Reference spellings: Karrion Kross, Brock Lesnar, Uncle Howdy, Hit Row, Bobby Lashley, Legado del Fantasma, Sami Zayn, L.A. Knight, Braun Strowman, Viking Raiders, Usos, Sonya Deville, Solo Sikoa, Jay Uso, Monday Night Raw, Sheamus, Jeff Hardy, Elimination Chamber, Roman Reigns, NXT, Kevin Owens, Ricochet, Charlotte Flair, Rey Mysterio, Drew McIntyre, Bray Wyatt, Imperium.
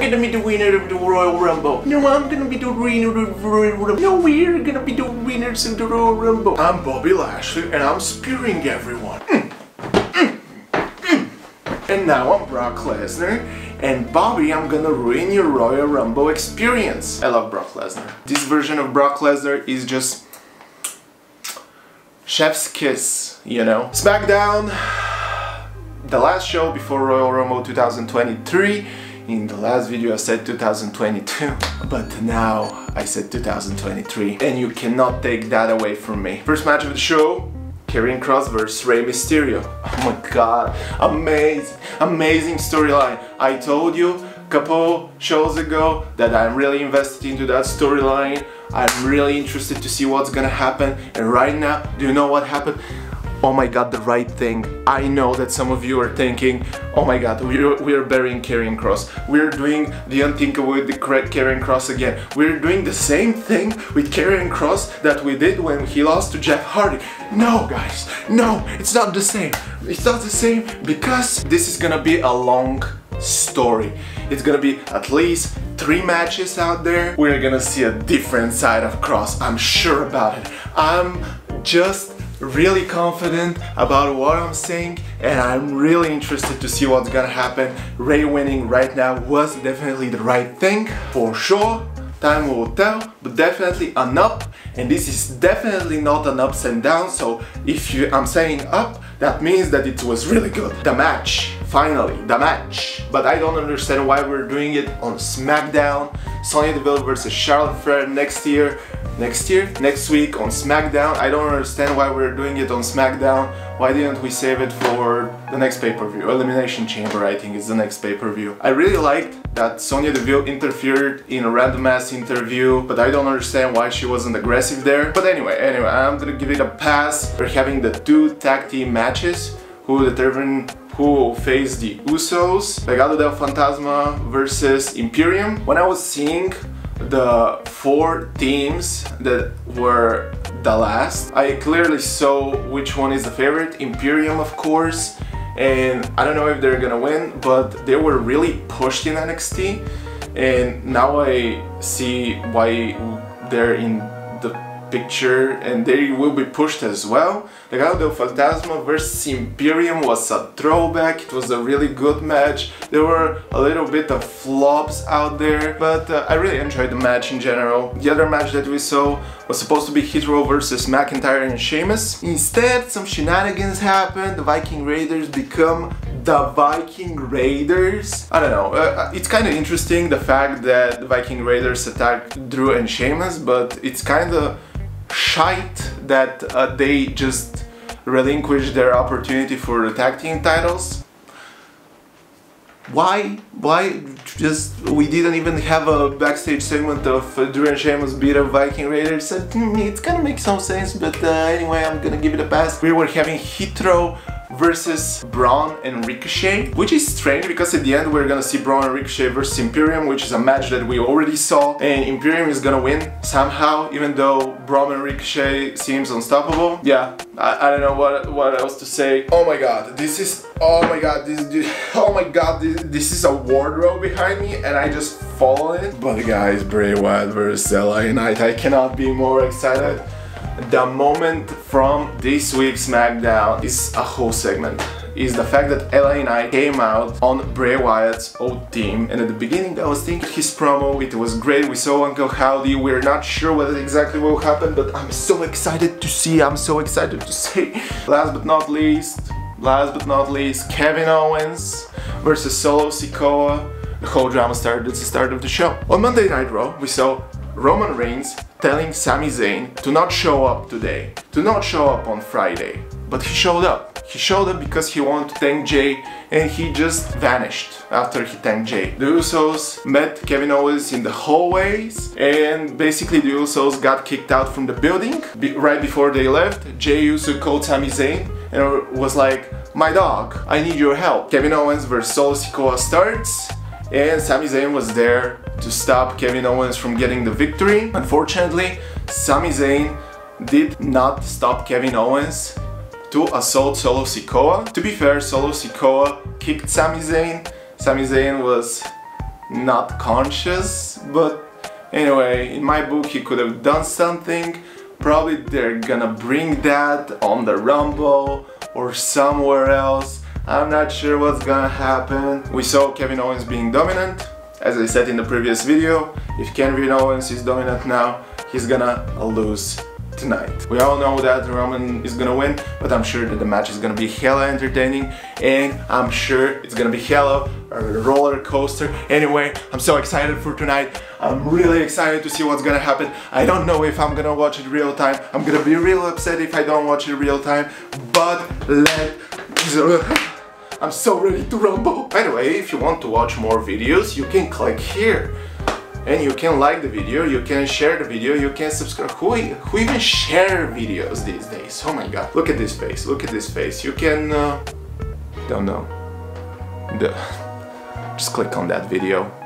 gonna be the winner of the Royal Rumble. No, I'm gonna be the winner of the Royal Rumble. No, we're gonna be the winners in the Royal Rumble. I'm Bobby Lashley and I'm spearing everyone. And now I'm Brock Lesnar, and Bobby, I'm gonna ruin your Royal Rumble experience. I love Brock Lesnar. This version of Brock Lesnar is just chef's kiss, you know? Smackdown, the last show before Royal Rumble 2023. In the last video I said 2022, but now I said 2023, and you cannot take that away from me. First match of the show, Karrion Kross vs Rey Mysterio. Oh my god, amazing, amazing storyline. I told you a couple shows ago that I'm really invested into that storyline. I'm really interested to see what's gonna happen, and right now, do you know what happened? Oh my god, the right thing. I know that some of you are thinking, oh my god, we're burying Karrion Kross. We're doing the unthinkable with the Karrion Kross again. We're doing the same thing with Karrion Kross that we did when he lost to Jeff Hardy. No, guys, no, it's not the same. It's not the same because this is gonna be a long story. It's gonna be at least 3 matches out there. We're gonna see a different side of Kross. I'm sure about it. I'm just really confident about what I'm saying, and I'm really interested to see what's gonna happen. Rey winning right now was definitely the right thing, for sure. Time will tell, but definitely an up, and this is definitely not an ups and downs. So if I'm saying up, that means that it was really good. The match, finally, the match. But I don't understand why we're doing it on SmackDown. Sonya Deville versus Charlotte Flair next week on SmackDown. I don't understand why we're doing it on SmackDown. Why didn't we save it for the next pay-per-view? Elimination Chamber, I think, is the next pay-per-view. I really liked that Sonya Deville interfered in a random-ass interview, but I don't understand why she wasn't aggressive there. But anyway, I'm gonna give it a pass. We're having the 2 tag team matches who determine who will face the Usos. Legado del Fantasma versus Imperium. When I was seeing the 4 teams that were the last, I clearly saw which one is the favorite. Imperium, of course, and I don't know if they're gonna win, but they were really pushed in NXT, and now I see why they're in the picture, and they will be pushed as well. Legado del Fantasma versus Imperium was a throwback. It was a really good match. There were a little bit of flops out there, but I really enjoyed the match in general. The other match that we saw was supposed to be Hit Row versus McIntyre and Sheamus. Instead, some shenanigans happened. The Viking Raiders become the Viking Raiders. I don't know, it's kind of interesting the fact that the Viking Raiders attacked Drew and Sheamus, but it's kind of shite that they just relinquished their opportunity for the tag team titles. Why? Just, we didn't even have a backstage segment of Drew and Sheamus beat up Viking Raiders. So, it kind of makes some sense, but anyway, I'm gonna give it a pass. We were having Hit Row versus Braun and Ricochet, which is strange because at the end we're gonna see Braun and Ricochet versus Imperium, which is a match that we already saw, and Imperium is gonna win somehow, even though Braun and Ricochet seems unstoppable. Yeah, I don't know what else to say. Oh my god, this is a wardrobe behind me and I just follow it. But guys, Bray Wyatt versus L.A. Knight, I cannot be more excited. The moment from this week's SmackDown is a whole segment. Is the fact that L.A. Knight came out on Bray Wyatt's old team, and at the beginning I was thinking his promo, it was great, we saw Uncle Howdy, we're not sure what exactly will happen, but I'm so excited to see, I'm so excited to see. Last but not least, Kevin Owens versus Solo Sikoa. The whole drama started at the start of the show. On Monday Night Raw, we saw Roman Reigns telling Sami Zayn to not show up today, to not show up on Friday. But he showed up. He showed up because he wanted to thank Jay, and he just vanished after he thanked Jay. The Usos met Kevin Owens in the hallways, and basically the Usos got kicked out from the building. Right before they left, Jay Uso called Sami Zayn and was like, "My dog, I need your help." Kevin Owens versus Solo Sikoa starts, and Sami Zayn was there to stop Kevin Owens from getting the victory. Unfortunately, Sami Zayn did not stop Kevin Owens to assault Solo Sikoa. To be fair, Solo Sikoa kicked Sami Zayn. Sami Zayn was not conscious, but anyway, in my book he could have done something. Probably they're gonna bring that on the Rumble or somewhere else. I'm not sure what's gonna happen. We saw Kevin Owens being dominant, as I said in the previous video. If Kevin Owens is dominant now, he's gonna lose tonight. We all know that Roman is gonna win, but I'm sure that the match is gonna be hella entertaining, and I'm sure it's gonna be hella a roller coaster. Anyway, I'm so excited for tonight. I'm really excited to see what's gonna happen. I don't know if I'm gonna watch it real time. I'm gonna be real upset if I don't watch it real time, but I'm so ready to rumble. By the way, if you want to watch more videos, you can click here. And you can like the video, you can share the video, you can subscribe. Who even share videos these days? Oh my god. Look at this face, look at this face. You can... don't know. Just click on that video.